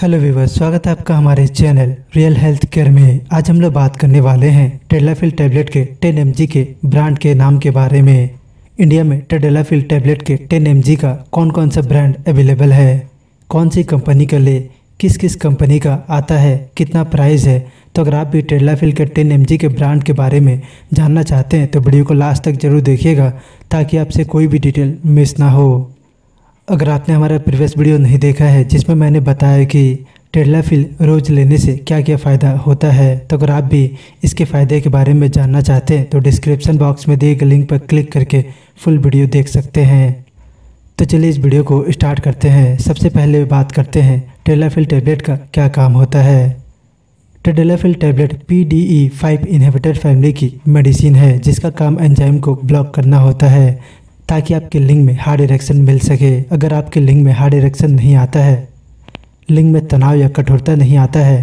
Hello viewers, स्वागत है आपका हमारे चैनल रियल हेल्थ केयर में। आज हम लोग बात करने वाले हैं टेडाफिल टैबलेट के 10 mg के ब्रांड के नाम के बारे में। इंडिया में टेडाफिल टैबलेट के 10 mg का कौन कौन सा ब्रांड अवेलेबल है, कौन सी कंपनी का ले, किस किस कंपनी का आता है, कितना प्राइस है। तो अगर आप भी टेडाफिल के 10 mg के ब्रांड के बारे में जानना चाहते हैं तो वीडियो को लास्ट तक जरूर देखिएगा ताकि आपसे कोई भी डिटेल मिस ना हो। अगर आपने हमारा प्रीवियस वीडियो नहीं देखा है जिसमें मैंने बताया कि टेडाफिल रोज़ लेने से क्या क्या फ़ायदा होता है, तो अगर आप भी इसके फ़ायदे के बारे में जानना चाहते हैं तो डिस्क्रिप्शन बॉक्स में दिए गए लिंक पर क्लिक करके फुल वीडियो देख सकते हैं। तो चलिए इस वीडियो को स्टार्ट करते हैं। सबसे पहले बात करते हैं टेडाफिल टैबलेट का क्या काम होता है। Tadalafil tablet PDE5 inhibitor family की मेडिसिन है जिसका काम एंजाइम को ब्लॉक करना होता है ताकि आपके लिंग में हार्ड इरेक्शन मिल सके। अगर आपके लिंग में हार्ड इरेक्शन नहीं आता है, लिंग में तनाव या कठोरता नहीं आता है,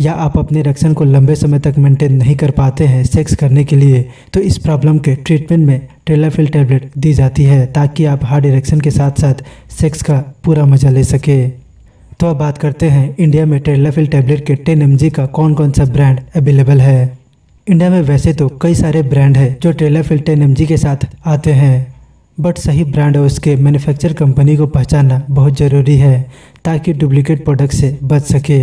या आप अपने इरेक्शन को लंबे समय तक मेंटेन नहीं कर पाते हैं सेक्स करने के लिए, तो इस प्रॉब्लम के ट्रीटमेंट में टेडाफिल टैबलेट दी जाती है ताकि आप हार्ड इरेक्शन के साथ साथ सेक्स का पूरा मजा ले सके। तो अब बात करते हैं इंडिया में टेडाफिल टैबलेट के 10 mg का कौन कौन सा ब्रांड अवेलेबल है। इंडिया में वैसे तो कई सारे ब्रांड है जो टेडाफिल 10 mg के साथ आते हैं, बट सही ब्रांड और उसके मैन्युफैक्चर कंपनी को पहचानना बहुत ज़रूरी है ताकि डुप्लीकेट प्रोडक्ट से बच सके।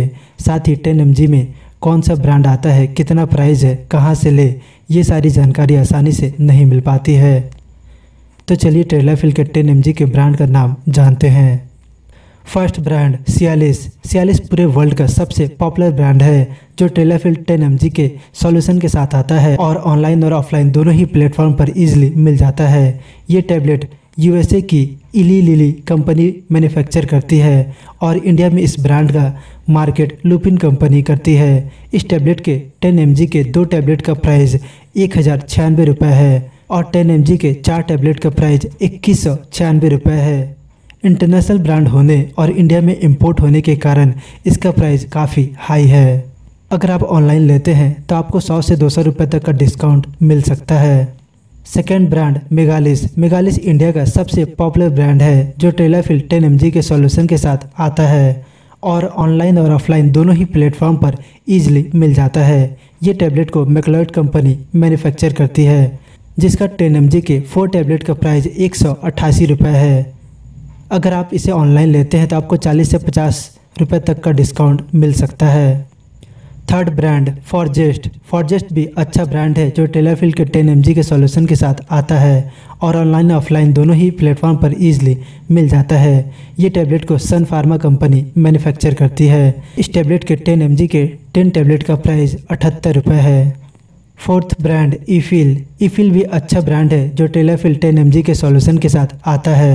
साथ ही 10 mg में कौन सा ब्रांड आता है, कितना प्राइस है, कहाँ से ले, ये सारी जानकारी आसानी से नहीं मिल पाती है। तो चलिए टेडाफिल के 10 mg के ब्रांड का नाम जानते हैं। फर्स्ट ब्रांड सियालिस पूरे वर्ल्ड का सबसे पॉपुलर ब्रांड है जो टेडाफिल 10 mg के सॉल्यूशन के साथ आता है और ऑनलाइन और ऑफलाइन दोनों ही प्लेटफॉर्म पर इजीली मिल जाता है। ये टैबलेट USA की इली लिली कंपनी मैन्युफैक्चर करती है और इंडिया में इस ब्रांड का मार्केट लुपिन कंपनी करती है। इस टैबलेट के 10 mg के 2 टैबलेट का प्राइस 1096 रुपये है और 10 mg के 4 टैबलेट का प्राइस 2196 रुपये है। इंटरनेशनल ब्रांड होने और इंडिया में इंपोर्ट होने के कारण इसका प्राइस काफ़ी हाई है। अगर आप ऑनलाइन लेते हैं तो आपको 100 से 200 रुपये तक का डिस्काउंट मिल सकता है। सेकेंड ब्रांड मेगालिस इंडिया का सबसे पॉपुलर ब्रांड है जो टेडाफिल 10 mg के सॉल्यूशन के साथ आता है और ऑनलाइन और ऑफलाइन दोनों ही प्लेटफॉर्म पर ईजिली मिल जाता है। ये टैबलेट को मैक्लॉड कंपनी मैन्युफैक्चर करती है जिसका 10 mg के 4 टैबलेट का प्राइस 188 रुपये है। अगर आप इसे ऑनलाइन लेते हैं तो आपको 40 से 50 रुपये तक का डिस्काउंट मिल सकता है। थर्ड ब्रांड फॉरजेस्ट भी अच्छा ब्रांड है जो टेडाफिल के 10 mg के सॉल्यूशन के साथ आता है और ऑनलाइन ऑफलाइन दोनों ही प्लेटफॉर्म पर ईजिली मिल जाता है। ये टैबलेट को सन फार्मा कंपनी मैन्युफैक्चर करती है। इस टैबलेट के 10 mg के 10 टैबलेट का प्राइस 78 रुपये है। फोर्थ ब्रांड ईफिल भी अच्छा ब्रांड है जो टेडाफिल 10 mg के सॉल्यूशन के साथ आता है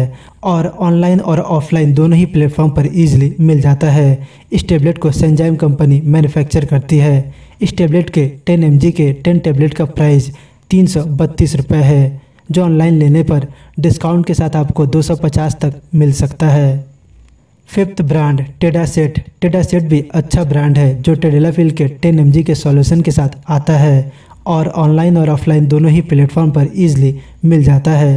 और ऑनलाइन और ऑफलाइन दोनों ही प्लेटफॉर्म पर ईजिली मिल जाता है। इस टैबलेट को सेंजाइम कंपनी मैन्युफैक्चर करती है। इस टैबलेट के 10 mg के 10 टैबलेट का प्राइस 332 रुपये है जो ऑनलाइन लेने पर डिस्काउंट के साथ आपको 250 तक मिल सकता है। फिफ्थ ब्रांड टेडा सेट भी अच्छा ब्रांड है जो टेडाफिल के 10 mg के सॉल्यूशन के साथ आता है और ऑनलाइन और ऑफलाइन दोनों ही प्लेटफॉर्म पर ईजिली मिल जाता है।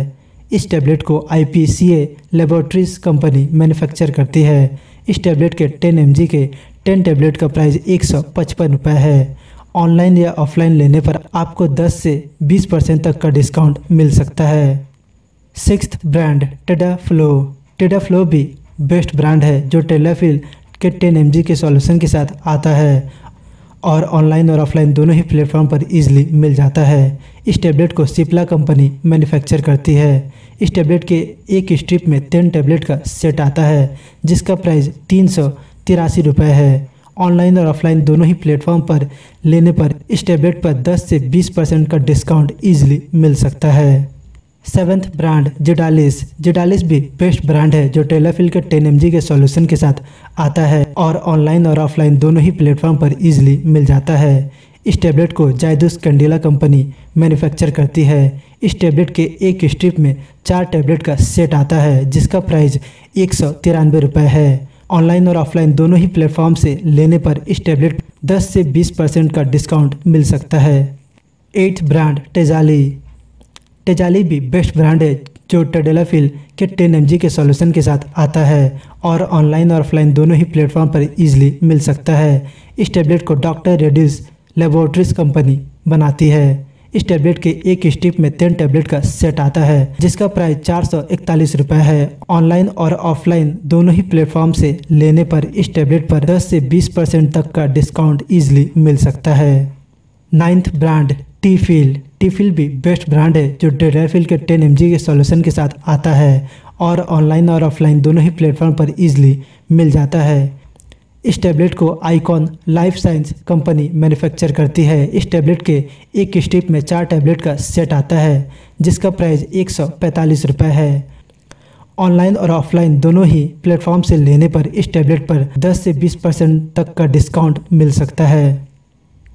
इस टैबलेट को IPCA लेबोरेटरीज कंपनी मैन्युफैक्चर करती है। इस टैबलेट के 10 mg के 10 टैबलेट का प्राइस 155 रुपये है। ऑनलाइन या ऑफलाइन लेने पर आपको 10 से 20% तक का डिस्काउंट मिल सकता है। सिक्स्थ ब्रांड टेडाफ्लो भी बेस्ट ब्रांड है जो टेडाफिल के 10 mg के सॉल्यूशन के साथ आता है और ऑनलाइन और ऑफलाइन दोनों ही प्लेटफॉर्म पर ईजिली मिल जाता है। इस टैबलेट को सिप्ला कंपनी मैन्युफैक्चर करती है। इस टैबलेट के एक स्ट्रिप में 10 टैबलेट का सेट आता है जिसका प्राइस 383 रुपये है। ऑनलाइन और ऑफलाइन दोनों ही प्लेटफॉर्म पर लेने पर इस टैबलेट पर 10 से 20% का डिस्काउंट ईजिली मिल सकता है। सेवेंथ ब्रांड जेडालिस भी बेस्ट ब्रांड है जो टेडाफिल के 10 mg के सॉल्यूशन के साथ आता है और ऑनलाइन और ऑफलाइन दोनों ही प्लेटफॉर्म पर ईजिली मिल जाता है। इस टैबलेट को ज़ाइडस कैडिला कंपनी मैन्युफैक्चर करती है। इस टैबलेट के एक स्ट्रिप में 4 टैबलेट का सेट आता है जिसका प्राइस 193 रुपये है। ऑनलाइन और ऑफलाइन दोनों ही प्लेटफॉर्म से लेने पर इस टैबलेट 10 से 20% का डिस्काउंट मिल सकता है। 8th ब्रांड तेजाली भी बेस्ट ब्रांड है जो टडेलाफिल के 10 mg के सॉल्यूशन के साथ आता है और ऑनलाइन और ऑफलाइन दोनों ही प्लेटफॉर्म पर इजीली मिल सकता है। इस टैबलेट को डॉक्टर रेड्डीज लेबोरेटरीज कंपनी बनाती है। इस टैबलेट के एक स्टिप में 10 टैबलेट का सेट आता है जिसका प्राइस 441 रुपये है। ऑनलाइन और ऑफलाइन दोनों ही प्लेटफॉर्म से लेने पर इस टैबलेट पर 10 से 20% तक का डिस्काउंट इजीली मिल सकता है। 9th ब्रांड टी फिल भी बेस्ट ब्रांड है जो टेडाफिल के 10 mg के सॉल्यूशन के साथ आता है और ऑनलाइन और ऑफलाइन दोनों ही प्लेटफॉर्म पर इजीली मिल जाता है। इस टैबलेट को Icon life science company manufacture करती है। इस टैबलेट के एक स्ट्रिप में 4 टैबलेट का सेट आता है जिसका प्राइस 145 रुपये है। ऑनलाइन और ऑफलाइन दोनों ही प्लेटफॉर्म से लेने पर इस टैबलेट पर 10 से 20% तक का डिस्काउंट मिल सकता है।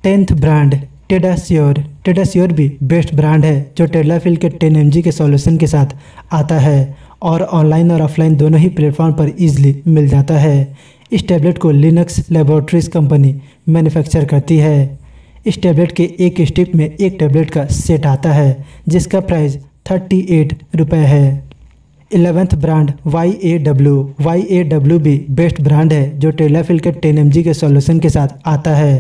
10th ब्रांड टेडाश्योर भी बेस्ट ब्रांड है जो टेडाफिल के 10 mg के सॉल्यूशन के साथ आता है और ऑनलाइन और ऑफलाइन दोनों ही प्लेटफॉर्म पर इजीली मिल जाता है। इस टैबलेट को लिनक्स लेबोरेटरीज कंपनी मैन्युफैक्चर करती है। इस टैबलेट के एक स्ट्रिप में 1 टैबलेट का सेट आता है जिसका प्राइस 38 रुपये है। 11th ब्रांड YAW भी बेस्ट ब्रांड है जो टेडाफिल के 10 mg के सॉल्यूशन के साथ आता है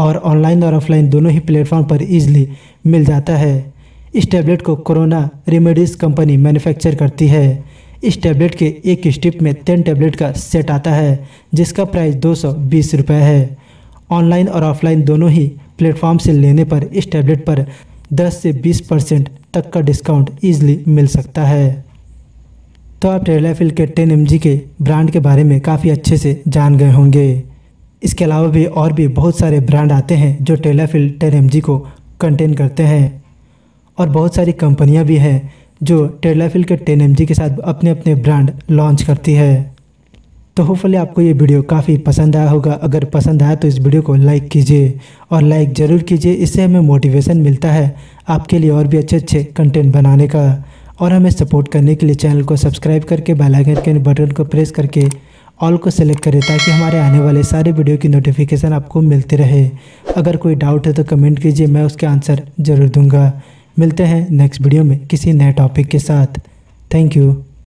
और ऑनलाइन और ऑफलाइन दोनों ही प्लेटफॉर्म पर इजीली मिल जाता है। इस टैबलेट को कोरोना रेमेडीज़ कंपनी मैन्युफैक्चर करती है। इस टैबलेट के एक स्ट्रिप में 10 टैबलेट का सेट आता है जिसका प्राइस 220 रुपये है। ऑनलाइन और ऑफलाइन दोनों ही प्लेटफॉर्म से लेने पर इस टैबलेट पर 10 से 20% तक का डिस्काउंट ईजिली मिल सकता है। तो आप टेडाफिल के 10 mg के ब्रांड के बारे में काफ़ी अच्छे से जान गए होंगे। इसके अलावा भी और भी बहुत सारे ब्रांड आते हैं जो टेडाफिल 10 mg को कंटेन करते हैं और बहुत सारी कंपनियाँ भी हैं जो टेडाफिल के 10 mg के साथ अपने अपने ब्रांड लॉन्च करती है। तो होपफुली आपको ये वीडियो काफ़ी पसंद आया होगा। अगर पसंद आया तो इस वीडियो को लाइक कीजिए और लाइक ज़रूर कीजिए। इससे हमें मोटिवेशन मिलता है आपके लिए और भी अच्छे अच्छे कंटेंट बनाने का। और हमें सपोर्ट करने के लिए चैनल को सब्सक्राइब करके बेल आइकन के बटन को प्रेस करके ऑल को सेलेक्ट करें ताकि हमारे आने वाले सारे वीडियो की नोटिफिकेशन आपको मिलती रहे। अगर कोई डाउट है तो कमेंट कीजिए, मैं उसके आंसर ज़रूर दूँगा। मिलते हैं नेक्स्ट वीडियो में किसी नए टॉपिक के साथ। Thank you.